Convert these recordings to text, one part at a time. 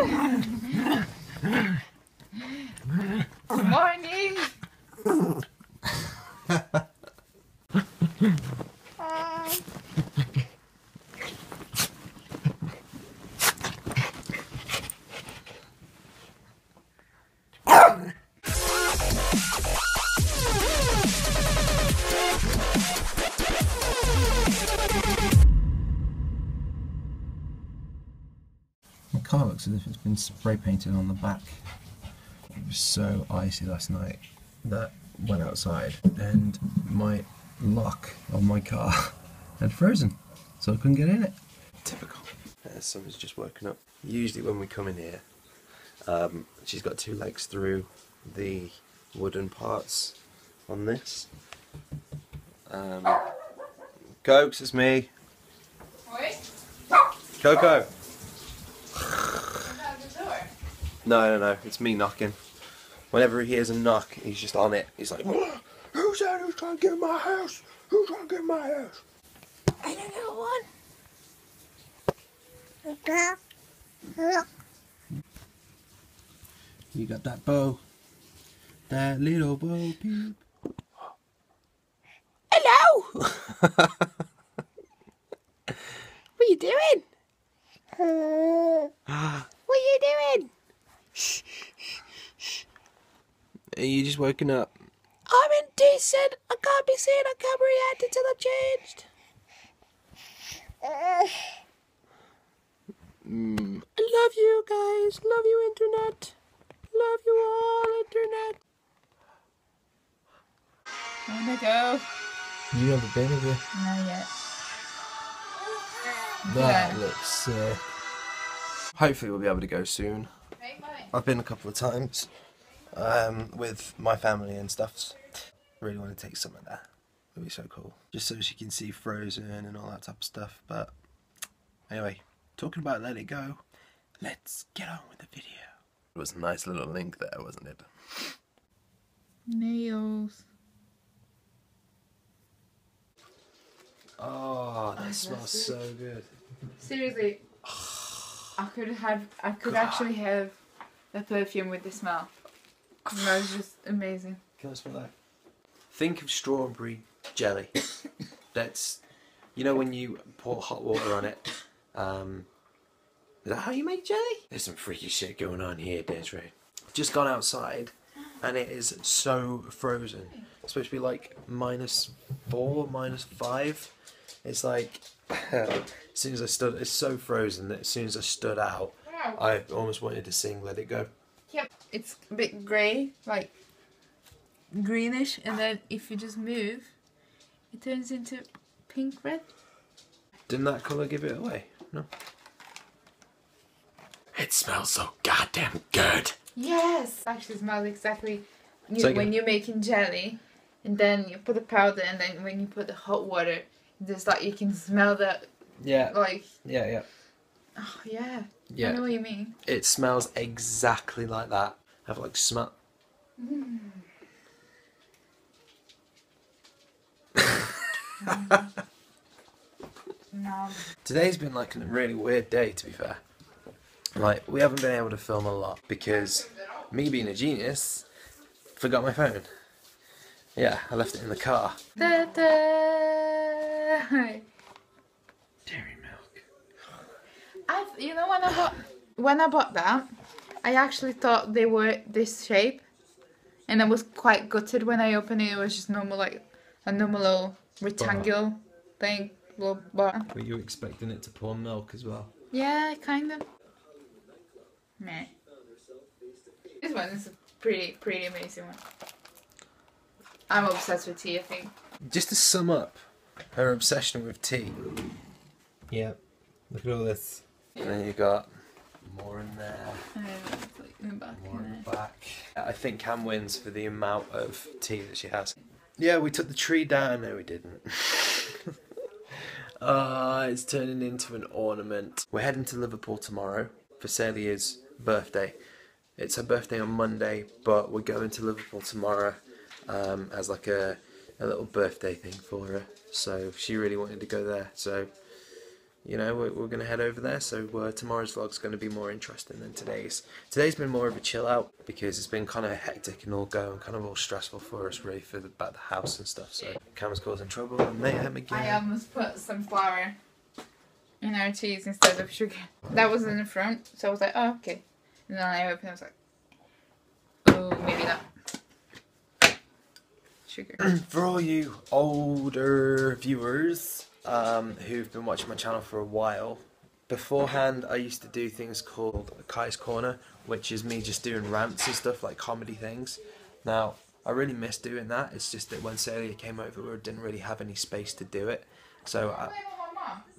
Good morning. It kind of looks as if it's been spray painted on the back. It was so icy last night that I went outside and my lock on my car had frozen, so I couldn't get in it. Typical. Someone's just woken up. Usually when we come in here, she's got two legs through the wooden parts on this. Cokes, it's me. Oi? Coco. No, it's me knocking. Whenever he hears a knock, he's just on it. He's like, who's that? Who's trying to get in my house? Who's trying to get in my house? I don't know one. Okay. Look. You got that bow. That little bow peep. Hello! What are you doing? What are you doing? Shh, shh, shh. Are you just woken up? I'm indecent. I can't be seen. I can't react until I've changed. I love you guys. Love you, internet. Love you all, internet. I'm gonna go. You haven't been, have you? Not yet. That looks sick. Hopefully we'll be able to go soon. I've been a couple of times with my family and stuff. Really want to take some of that. It'll be so cool. Just so she can see Frozen and all that type of stuff. But anyway, talking about Let It Go, let's get on with the video. It was a nice little link there, wasn't it? Nails. Oh, that smells so good. Seriously, I could actually have the perfume with the smell. That was just amazing. Can I smell that? Think of strawberry jelly. That's, you know, when you pour hot water on it. Is that how you make jelly? There's some freaky shit going on here, Desiree. Just gone outside, and it is so frozen. It's supposed to be like -4, -5. It's like, as soon as I stood, it's so frozen that as soon as I stood out, I almost wanted to sing Let It Go. Yep, it's a bit grey, like greenish, and then if you just move, it turns into pink red. Didn't that colour give it away? No. It smells so goddamn good. Yes, actually smells exactly when you're making jelly, and then you put the powder, and then when you put the hot water. Just like you can smell that. Yeah. Like. Yeah, yeah. Oh yeah. Yeah. I know what you mean. It smells exactly like that. Have like smell. Mm. No. Today's been like a really weird day, to be fair. Like we haven't been able to film a lot because me being a genius, forgot my phone. Yeah, I left it in the car. Dairy milk. You know, when I bought that, I actually thought they were this shape, and I was quite gutted when I opened it. It was just normal, like a normal little rectangle thing. Little bar. Were you expecting it to pour milk as well? Yeah, kind of. Meh. This one is a pretty amazing one. I'm obsessed with tea, I think. Just to sum up her obsession with tea. Yeah, look at all this. And then you got more in there. More in the back. I think Cam wins for the amount of tea that she has. Yeah, we took the tree down. No, we didn't. It's turning into an ornament. We're heading to Liverpool tomorrow for Celia's birthday. It's her birthday on Monday, but we're going to Liverpool tomorrow as like a little birthday thing for her. So she really wanted to go there, so you know, we're going to head over there, so tomorrow's vlog's going to be more interesting than today's. Today's been more of a chill out because it's been kind of hectic and all going, kind of all stressful for us, really, for about the house and stuff, so Cam's causing trouble and mayhem again. I almost put some flour in our cheese instead of sugar. That was in the front, so I was like, oh, okay. And then I opened it, I was like, oh, maybe not. Sugar. For all you older viewers who've been watching my channel for a while, beforehand I used to do things called Kai's Corner, which is me just doing rants and stuff, like comedy things. Now, I really miss doing that. It's just that when Celia came over, I didn't really have any space to do it. So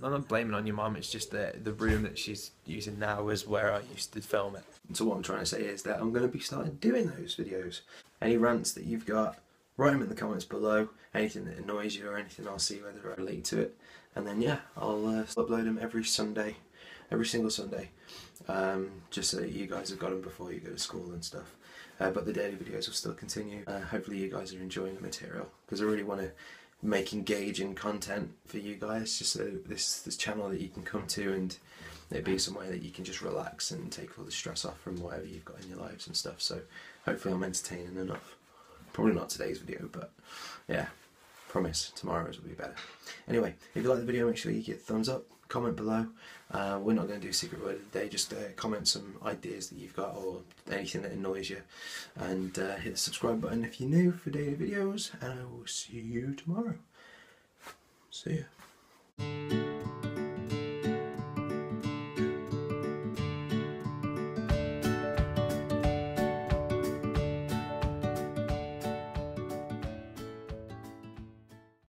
I'm not blaming on your mum, it's just that the room that she's using now is where I used to film it. So what I'm trying to say is that I'm going to be starting doing those videos. Any rants that you've got, write them in the comments below, anything that annoys you or anything, I'll see whether I relate to it. And then yeah, I'll upload them every Sunday, every single Sunday, just so that you guys have got them before you go to school and stuff. But the daily videos will still continue. Hopefully you guys are enjoying the material, because I really want to make engaging content for you guys, just so this channel that you can come to and it'd be somewhere that you can just relax and take all the stress off from whatever you've got in your lives and stuff. So hopefully I'm entertaining enough. Probably not today's video, but yeah, promise tomorrow's will be better. Anyway, if you like the video, make sure you give it a thumbs up, comment below. We're not going to do secret word of the day, just comment some ideas that you've got or anything that annoys you. And hit the subscribe button if you're new for daily videos, and I will see you tomorrow. See ya.